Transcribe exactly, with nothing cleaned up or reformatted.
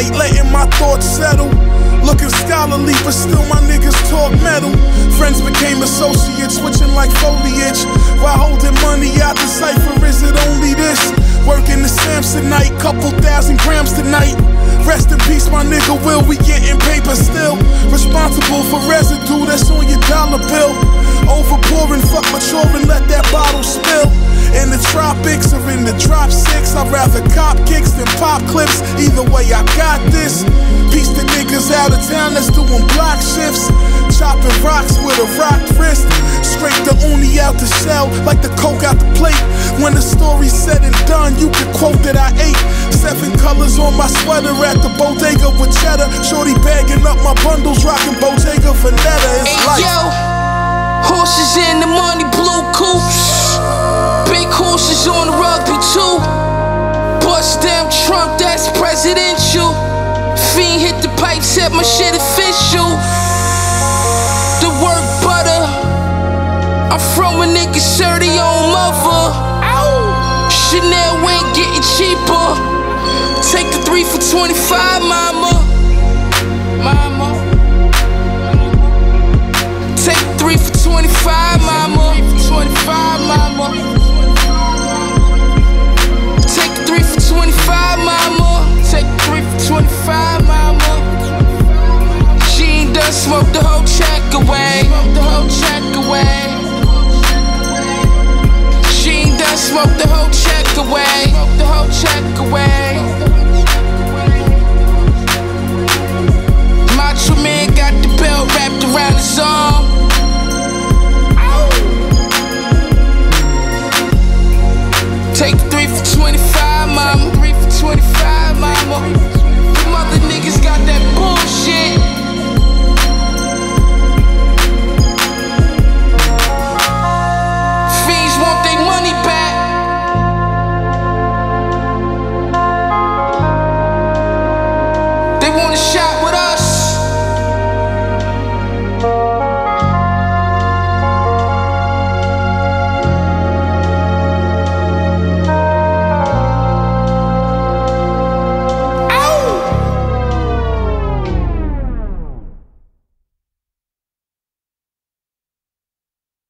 night, letting my thoughts settle. Looking scholarly, but still my niggas talk metal. Friends became associates, switching like foliage. While holding money out the cipher, is it only this? Working the Samsonite, couple thousand grams tonight. Rest in peace, my nigga Will, we getting paper still. Responsible for residue that's on your dollar bill. Overpouring, fuck maturing, let that bottle spill. In the tropics or in the drop six, I'd rather cop kicks than pop clips. Either way, I got this. Piece the niggas out of town that's doing block shifts. Chopping rocks with a rock wrist. Scrape the uni out the shell like the coke out the plate. When the story's said and done, you can quote that I ate. Seven colors on my sweater at the bodega with cheddar. Shorty bagging up my bundles, rocking Bottega Veneta. It's hey, life. Yo, horses in the money, blue coupes. Big horses on the rugby too. Bust down Trump, that's presidential. Fiend hit the pipe, said my shit official. The work butter. I'm from a nigga dirty old mother. Ow. Chanel ain't getting cheaper. Take the three for twenty-five, mama. Mama. Take the three for twenty-five, mama. twenty-five, mama. twenty-five, mama. She done smoked the whole check away. Smoked the whole check away.